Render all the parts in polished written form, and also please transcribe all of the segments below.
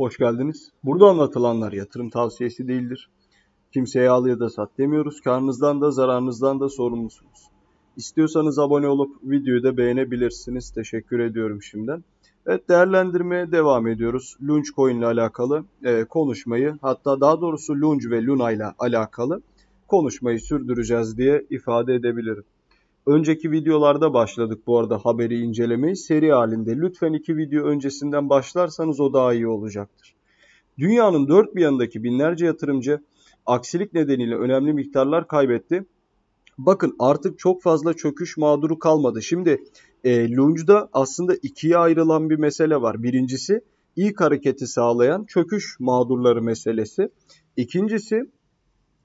Hoş geldiniz. Burada anlatılanlar yatırım tavsiyesi değildir. Kimseye al ya da sat demiyoruz. Karnınızdan da zararınızdan da sorumlusunuz. İstiyorsanız abone olup videoyu da beğenebilirsiniz. Teşekkür ediyorum şimdiden. Evet, değerlendirmeye devam ediyoruz. LUNC coin ile alakalı konuşmayı, hatta daha doğrusu LUNC ve Luna ile alakalı konuşmayı sürdüreceğiz diye ifade edebilirim. Önceki videolarda başladık bu arada haberi incelemeyi seri halinde. Lütfen iki video öncesinden başlarsanız o daha iyi olacaktır. Dünyanın dört bir yanındaki binlerce yatırımcı aksilik nedeniyle önemli miktarlar kaybetti. Bakın artık çok fazla çöküş mağduru kalmadı. Şimdi LUNC'da aslında ikiye ayrılan bir mesele var. Birincisi ilk hareketi sağlayan çöküş mağdurları meselesi. İkincisi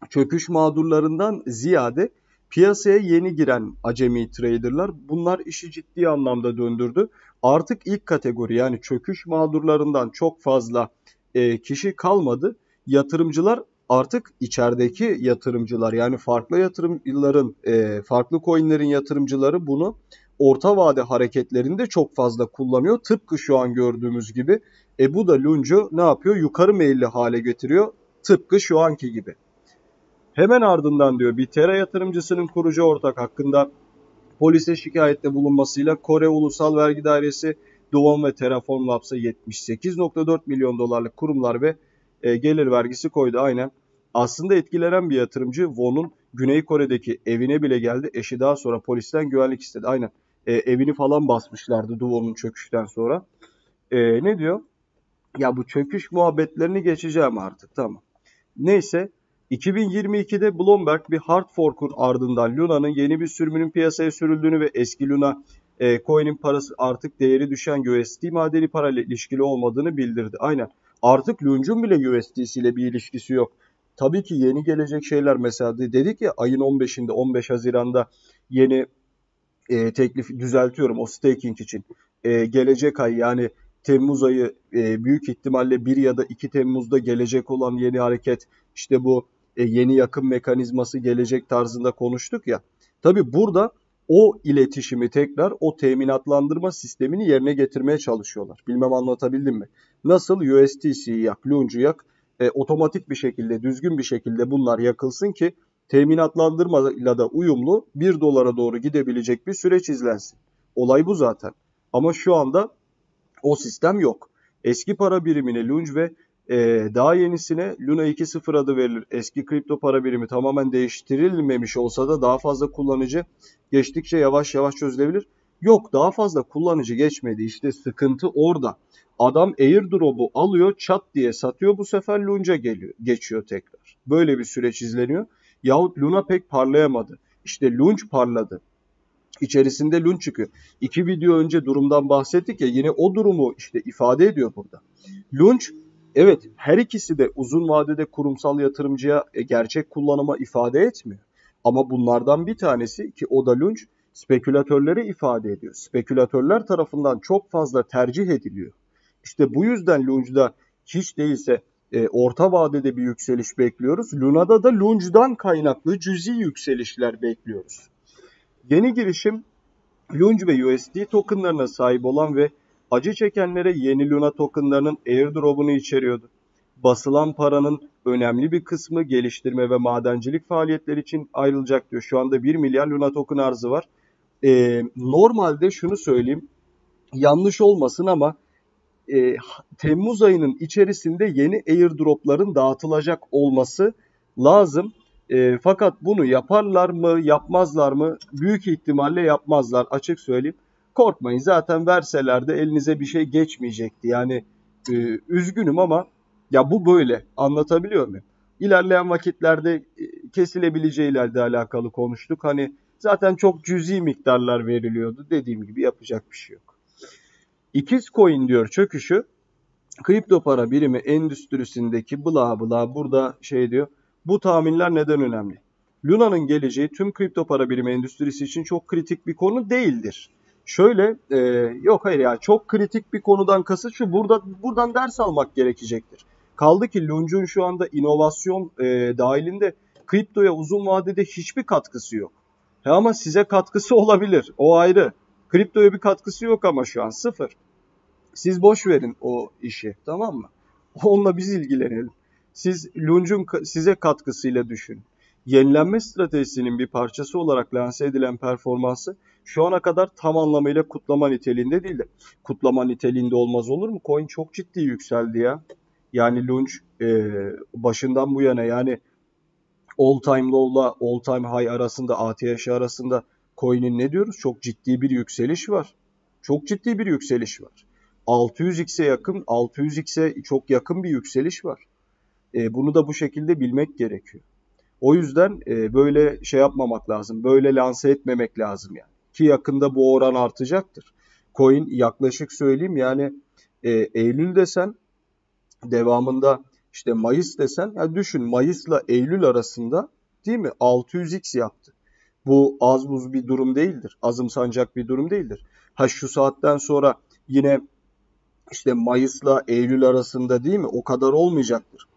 çöküş mağdurlarından ziyade piyasaya yeni giren acemi traderlar, bunlar işi ciddi anlamda döndürdü. Artık ilk kategori, yani çöküş mağdurlarından çok fazla kişi kalmadı. Yatırımcılar artık içerideki yatırımcılar, yani farklı yatırımcıların, farklı coinlerin yatırımcıları bunu orta vade hareketlerinde çok fazla kullanıyor. Tıpkı şu an gördüğümüz gibi. Bu da LUNC'u ne yapıyor? Yukarı meyilli hale getiriyor. Tıpkı şu anki gibi. Hemen ardından diyor bir Terra yatırımcısının kurucu ortak hakkında polise şikayette bulunmasıyla Kore Ulusal Vergi Dairesi, Do Kwon ve Terraform Labs'a 78.4 milyon dolarlık kurumlar ve gelir vergisi koydu. Aynen. Aslında etkilenen bir yatırımcı Won'un Güney Kore'deki evine bile geldi. Eşi daha sonra polisten güvenlik istedi. Aynen. Evini falan basmışlardı Do Kwon'un çöküşten sonra. Ne diyor? Ya bu çöküş muhabbetlerini geçeceğim artık. Tamam. Neyse. 2022'de Bloomberg bir hard fork'un ardından Luna'nın yeni bir sürümünün piyasaya sürüldüğünü ve eski Luna coin'in parası artık değeri düşen USD madeni parayla ilişkili olmadığını bildirdi. Aynen. Artık LUNC'un bile USD'siyle bir ilişkisi yok. Tabii ki yeni gelecek şeyler, mesela dedik ya ayın 15'inde, 15 Haziran'da yeni teklif, düzeltiyorum o staking için. Gelecek ay, yani Temmuz ayı, büyük ihtimalle 1 ya da 2 Temmuz'da gelecek olan yeni hareket, işte bu yeni yakın mekanizması gelecek tarzında konuştuk ya. Tabii burada o iletişimi tekrar o teminatlandırma sistemini yerine getirmeye çalışıyorlar. Bilmem anlatabildim mi? Nasıl USDC'yi yak, LUNC'u yak, otomatik bir şekilde, düzgün bir şekilde bunlar yakılsın ki teminatlandırmayla da uyumlu 1 dolara doğru gidebilecek bir süreç izlensin. Olay bu zaten. Ama şu anda o sistem yok. Eski para birimine LUNC ve daha yenisine Luna 2.0 adı verilir. Eski kripto para birimi tamamen değiştirilmemiş olsa da daha fazla kullanıcı geçtikçe yavaş yavaş çözülebilir. Yok, daha fazla kullanıcı geçmedi. İşte sıkıntı orada. Adam airdrop'u alıyor, çat diye satıyor, bu sefer LUNC'a geliyor, geçiyor tekrar. Böyle bir süreç izleniyor. Yahut Luna pek parlayamadı. İşte LUNC parladı. İçerisinde LUNC çıkıyor. İki video önce durumdan bahsettik ya, yine o durumu işte ifade ediyor burada. LUNC, evet, her ikisi de uzun vadede kurumsal yatırımcıya gerçek kullanıma ifade etmiyor. Ama bunlardan bir tanesi, ki o da LUNC, spekülatörleri ifade ediyor. Spekülatörler tarafından çok fazla tercih ediliyor. İşte bu yüzden LUNC'da hiç değilse orta vadede bir yükseliş bekliyoruz. Luna'da da LUNC'dan kaynaklı cüzi yükselişler bekliyoruz. Yeni girişim LUNC ve USD tokenlarına sahip olan ve acı çekenlere yeni Luna tokenlarının airdrop'unu içeriyordu. Basılan paranın önemli bir kısmı geliştirme ve madencilik faaliyetleri için ayrılacak diyor. Şu anda 1 milyar Luna token arzı var. Normalde şunu söyleyeyim, yanlış olmasın ama Temmuz ayının içerisinde yeni airdrop'ların dağıtılacak olması lazım. Fakat bunu yaparlar mı, yapmazlar mı? Büyük ihtimalle yapmazlar, açık söyleyeyim. Korkmayın, zaten verseler de elinize bir şey geçmeyecekti. Yani üzgünüm ama ya bu böyle, anlatabiliyor muyum? İlerleyen vakitlerde kesilebileceğiyle alakalı konuştuk. Hani zaten çok cüzi miktarlar veriliyordu. Dediğim gibi yapacak bir şey yok. İkiz coin diyor çöküşü. Kripto para birimi endüstrisindeki bla bla, burada şey diyor. Bu tahminler neden önemli? Luna'nın geleceği tüm kripto para birimi endüstrisi için çok kritik bir konu değildir. Şöyle, yok hayır ya, çok kritik bir konudan kasıt şu, buradan ders almak gerekecektir. Kaldı ki LUNC'un şu anda inovasyon dahilinde kriptoya uzun vadede hiçbir katkısı yok. Ama size katkısı olabilir, o ayrı. Kriptoya bir katkısı yok ama şu an sıfır. Siz boş verin o işi, tamam mı? Onunla biz ilgilenelim. Siz LUNC'un size katkısıyla düşün. Yenilenme stratejisinin bir parçası olarak lanse edilen performansı şu ana kadar tam anlamıyla kutlama niteliğinde değildi. Kutlama niteliğinde olmaz olur mu? Coin çok ciddi yükseldi ya. Yani LUNC başından bu yana, yani all time low'la all time high arasında, ATH arasında coin'in ne diyoruz? Çok ciddi bir yükseliş var. Çok ciddi bir yükseliş var. 600x'e yakın, 600x'e çok yakın bir yükseliş var. Bunu da bu şekilde bilmek gerekiyor. O yüzden böyle şey yapmamak lazım. Böyle lanse etmemek lazım yani. Ki yakında bu oran artacaktır. Coin yaklaşık söyleyeyim yani Eylül desen, devamında işte Mayıs desen, ya düşün Mayıs'la Eylül arasında değil mi 600x yaptı. Bu az buz bir durum değildir. Azımsanacak bir durum değildir. Ha şu saatten sonra yine işte Mayıs'la Eylül arasında değil mi o kadar olmayacaktır.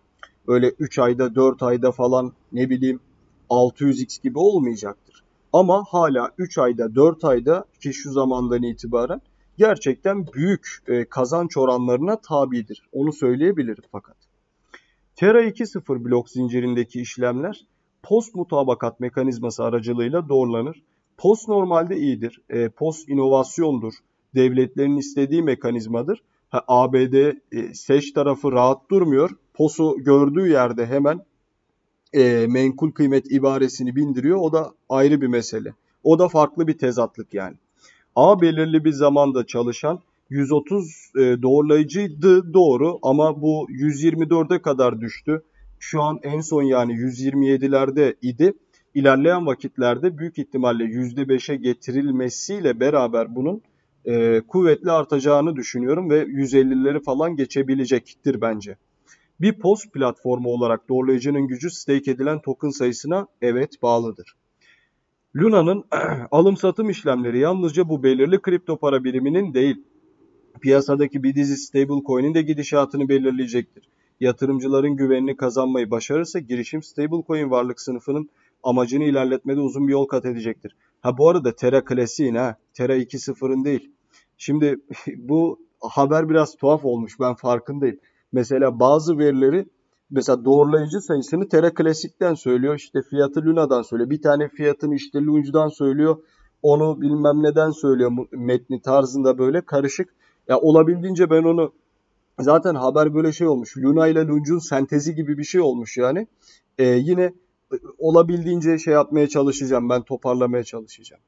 Öyle 3 ayda 4 ayda falan ne bileyim 600x gibi olmayacaktır. Ama hala 3 ayda 4 ayda ki şu zamandan itibaren gerçekten büyük kazanç oranlarına tabidir. Onu söyleyebiliriz fakat. Terra 2.0 blok zincirindeki işlemler post mutabakat mekanizması aracılığıyla doğrulanır. Post normalde iyidir. Post inovasyondur. Devletlerin istediği mekanizmadır. Ha, ABD SEC tarafı rahat durmuyor. POS'u gördüğü yerde hemen menkul kıymet ibaresini bindiriyor. O da ayrı bir mesele. O da farklı bir tezatlık yani. A belirli bir zamanda çalışan 130 doğrulayıcıydı doğru ama bu 124'e kadar düştü. Şu an en son yani 127'lerde idi. İlerleyen vakitlerde büyük ihtimalle %5'e getirilmesiyle beraber bunun kuvvetli artacağını düşünüyorum ve 150'leri falan geçebilecektir bence. Bir post platformu olarak doğrulayıcının gücü stake edilen token sayısına evet bağlıdır. Luna'nın alım-satım işlemleri yalnızca bu belirli kripto para biriminin değil, piyasadaki bir dizi stablecoin'in de gidişatını belirleyecektir. Yatırımcıların güvenini kazanmayı başarırsa girişim stablecoin varlık sınıfının amacını ilerletmede uzun bir yol kat edecektir. Ha bu arada Terra klasiğin ha, Terra 2.0'ın değil. Şimdi bu haber biraz tuhaf olmuş, ben farkındayım. Mesela bazı verileri, mesela doğrulayıcı sayısını Terra Klasik'ten söylüyor, işte fiyatı Luna'dan söylüyor, bir tane fiyatını işte Lunge'dan söylüyor, onu bilmem neden söylüyor metni tarzında böyle karışık. Ya olabildiğince ben onu, zaten haber böyle şey olmuş, Luna ile Lunge'un sentezi gibi bir şey olmuş yani. Yine olabildiğince şey yapmaya çalışacağım, ben toparlamaya çalışacağım.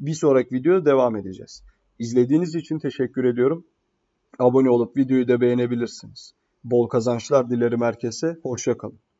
Bir sonraki videoda devam edeceğiz. İzlediğiniz için teşekkür ediyorum. Abone olup videoyu da beğenebilirsiniz. Bol kazançlar dilerim herkese. Hoşça kalın.